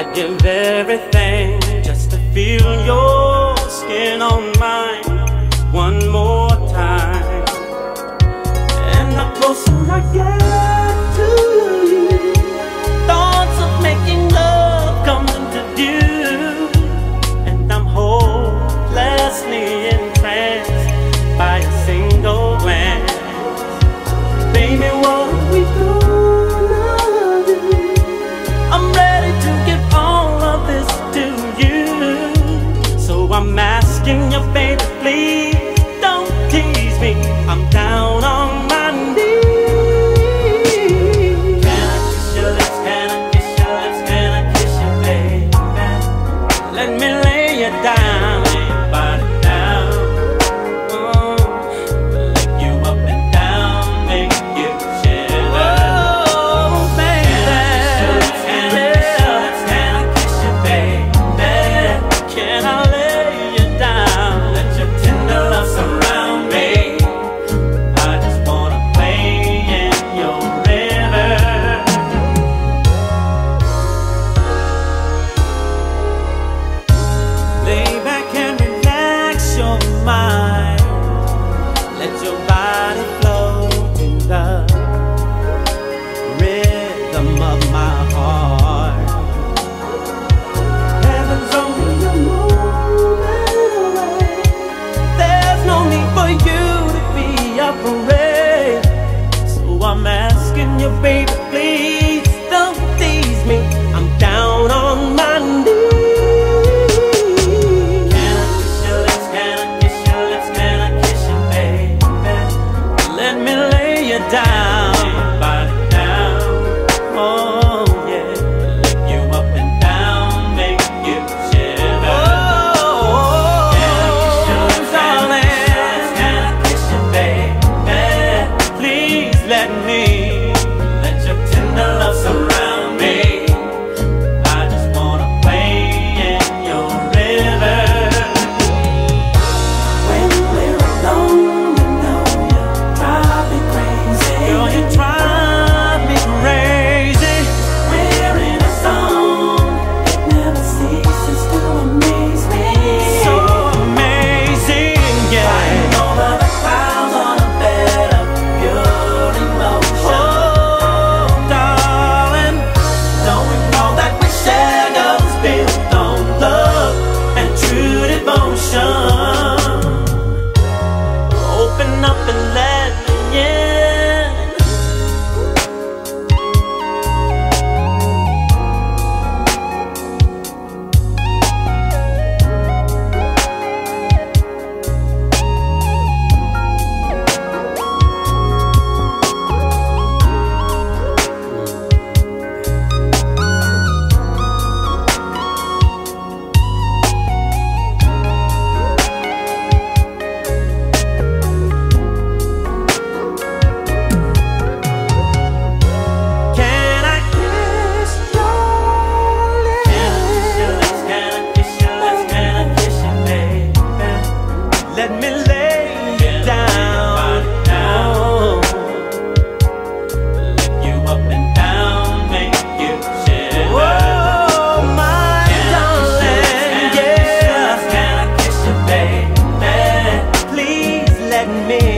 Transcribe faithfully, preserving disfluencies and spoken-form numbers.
I'd give everything just to feel your skin on mine one more time. And the closer I get to you, thoughts of making love comes into view, and I'm hopelessly entranced by a single glance. Baby, what we do? I'm asking you, baby, please don't tease me. I'm down on my knees. Can I kiss your lips? Can I kiss your lips? Can I kiss you, baby? Let me lay you down, lay your body down, mm. Lick you up and down, make you shiver. Oh, baby. Can I kiss your lips? Can I kiss your lips? Can I kiss you, baby? Can I? Let your body flow to the rhythm of my heart. Heaven's only a moment away. There's no need for you to be afraid. So I'm asking you, baby, please don't tease me. I'm down on my knees. Down, lay your body down, oh yeah. Lick you up and down, make you shiver. Oh, can I kiss your lips? Can I kiss your lips? Can I kiss you, baby? Please let me, let your tender love surround me. I just wanna play in your river. When we're alone, you know you're probably crazy. Girl, you drive me crazy. We're in a zone, it never ceases to amaze me. So amazing, yeah. Flying over the clouds on a bed of pure emotion. Oh, darling, don't we know that we share goals built on love and true devotion? Open up and let me.